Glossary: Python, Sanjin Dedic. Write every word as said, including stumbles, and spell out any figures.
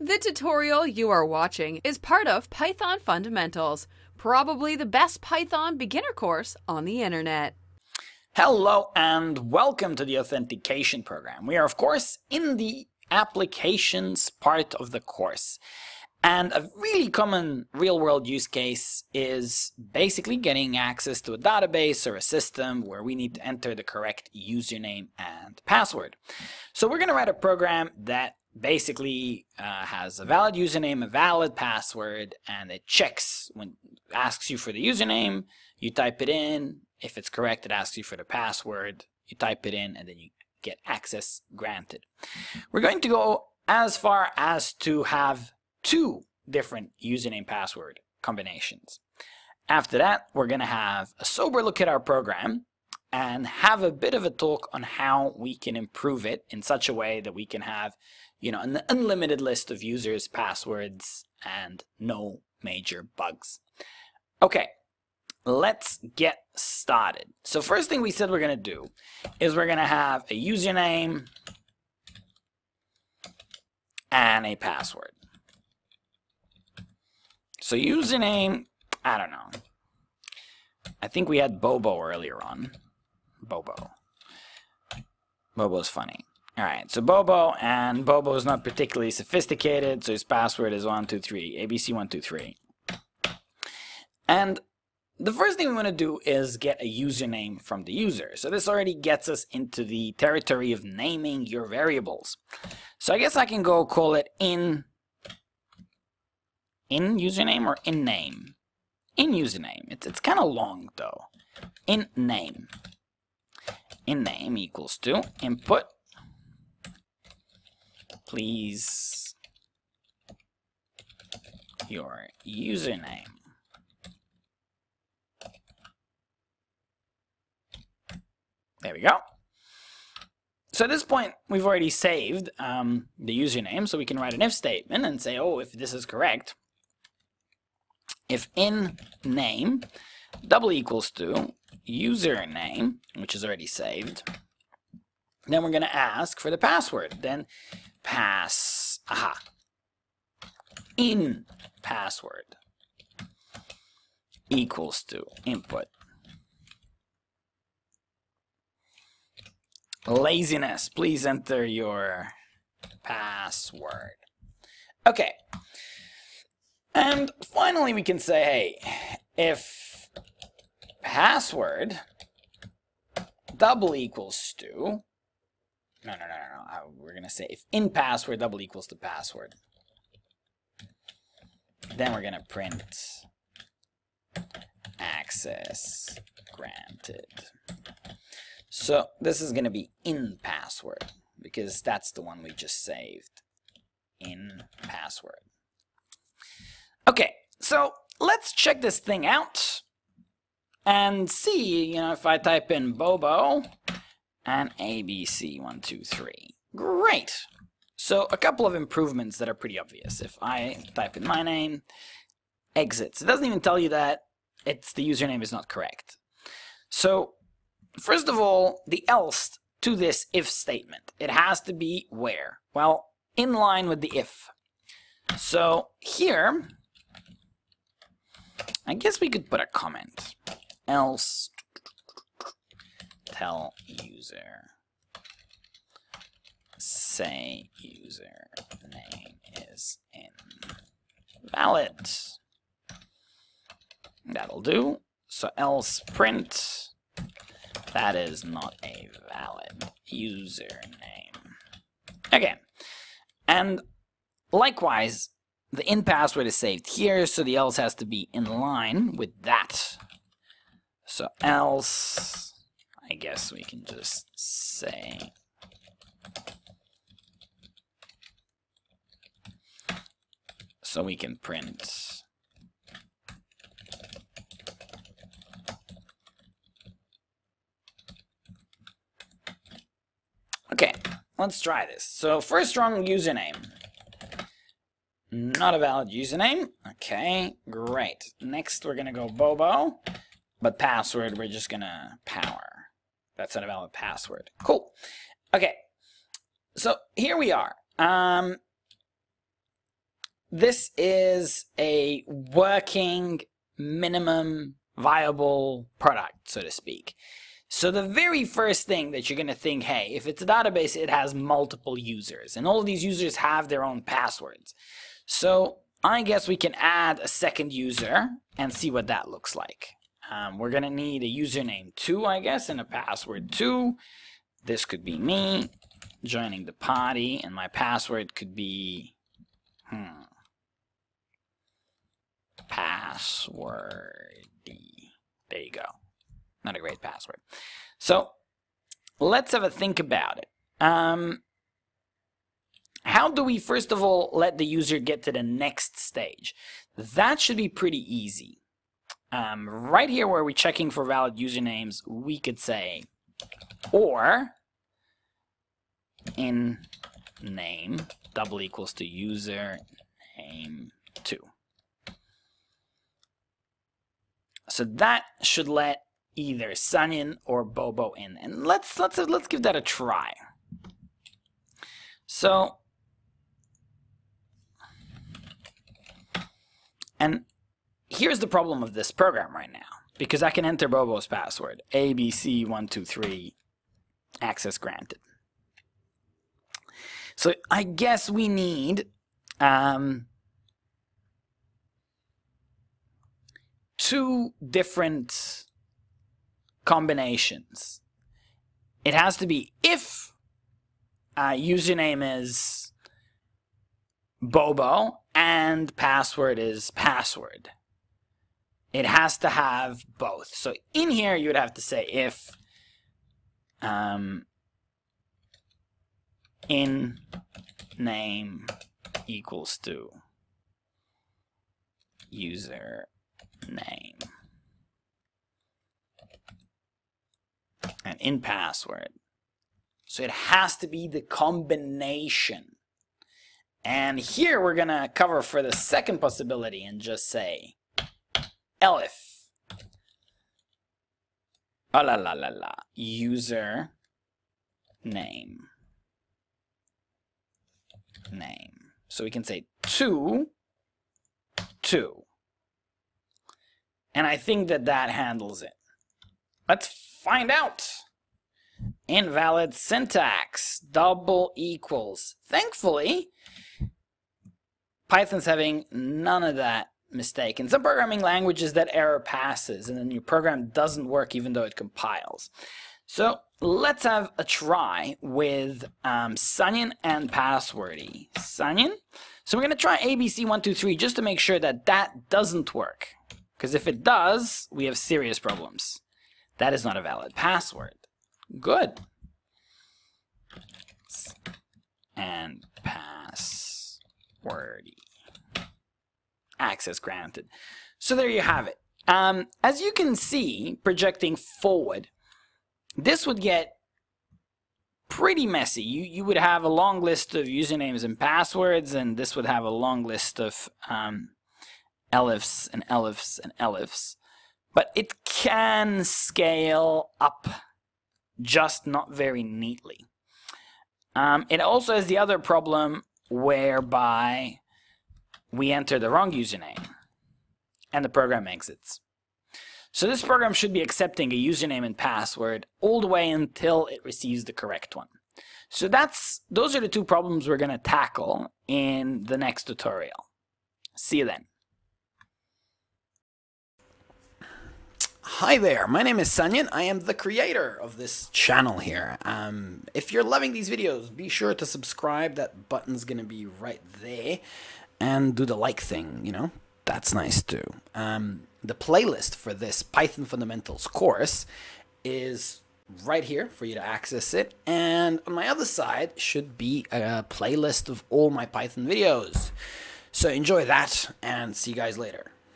The tutorial you are watching is part of Python Fundamentals, probably the best Python beginner course on the internet. Hello and welcome to the authentication program. We are, of course, in the applications part of the course. And a really common real-world use case is basically getting access to a database or a system where we need to enter the correct username and password. So we're going to write a program that basically uh, has a valid username, a valid password, and it checks when it asks you for the username. You type it in. If it's correct, it asks you for the password. You type it in, and then you get access granted. We're going to go as far as to have two different username password combinations. After that, we're going to have a sober look at our program and have a bit of a talk on how we can improve it in such a way that we can have, you know, an unlimited list of users, passwords, and no major bugs. Okay, let's get started. So first thing we said we're going to do is we're going to have a username and a password. So username, I don't know. I think we had Bobo earlier on. Bobo. Bobo's funny. All right, so Bobo, and Bobo is not particularly sophisticated, so his password is one two three, A B C one two three. And the first thing we want to do is get a username from the user. So this already gets us into the territory of naming your variables. So I guess I can go call it in, in username or in name. In username. It's, it's kind of long, though. In name. In name equals to input. Please, your username. There we go. So at this point, we've already saved um, the username, so we can write an if statement and say, oh, if this is correct, if in name double equals to username, which is already saved, then we're going to ask for the password. Then pass, aha, in password equals to input. Laziness, please enter your password. Okay. And finally, we can say, hey, if password double equals to, no, no, no, no, no, we're going to say if in password double equals to password, then we're going to print access granted. So this is going to be in password because that's the one we just saved, in password. Okay, so let's check this thing out and see, you know, if I type in Bobo and A B C one two three. Great! So a couple of improvements that are pretty obvious. If I type in my name, exits. It doesn't even tell you that it's the username is not correct. So first of all, the else to this if statement. It has to be where? Well, in line with the if. So here, I guess we could put a comment, else tell user, say user name is invalid. That'll do. So else print, that is not a valid username. Okay, and likewise, the in password is saved here, so the else has to be in line with that. So else, I guess we can just say so we can print okay, let's try this. So first wrong username. Not a valid username. Okay, great. Next, we're going to go Bobo, but password, we're just going to power. That's not a valid password. Cool. Okay, so here we are. Um, this is a working minimum viable product, so to speak. So the very first thing that you're going to think, hey, if it's a database, it has multiple users, and all of these users have their own passwords. So I guess we can add a second user and see what that looks like. Um, we're going to need a username too, I guess, and a password too. This could be me joining the party, and my password could be hmm, passwordy. There you go. Not a great password. So let's have a think about it. Um, how do we, first of all, let the user get to the next stage? That should be pretty easy. Um, right here where we're checking for valid usernames, we could say or in name double equals to user name two. So that should let either Sanjin or Bobo in, and let's let's let's give that a try. So, and here's the problem of this program right now, because I can enter Bobo's password, A B C one two three, access granted. So I guess we need um, two different combinations. It has to be if uh, username is Bobo and password is password. It has to have both. So in here you would have to say if um, in name equals to user name and in password. So it has to be the combination. And here we're gonna cover for the second possibility and just say elif. Ah la la la la. User name. Name. So we can say two, two. And I think that that handles it. Let's find out. Invalid syntax. Double equals. Thankfully, Python's having none of that mistake. In some programming languages, that error passes, and then your program doesn't work even though it compiles. So let's have a try with um, Sanjin and passwordy. Sanjin. So we're going to try A B C one two three just to make sure that that doesn't work. Because if it does, we have serious problems. That is not a valid password. Good. And passwordy. Access granted. So there you have it. Um, as you can see, projecting forward, this would get pretty messy. You, you would have a long list of usernames and passwords, and this would have a long list of um, elifs and elifs and elifs. But it can scale up, just not very neatly. Um, it also has the other problem whereby we enter the wrong username and the program exits. So this program should be accepting a username and password all the way until it receives the correct one. So that's those are the two problems we're going to tackle in the next tutorial. See you then. Hi there, my name is Sanjin. I am the creator of this channel here. Um, if you're loving these videos, be sure to subscribe. That button's going to be right there. And do the like thing, you know, that's nice too. Um, the playlist for this Python Fundamentals course is right here for you to access it. And on my other side should be a playlist of all my Python videos. So enjoy that and see you guys later.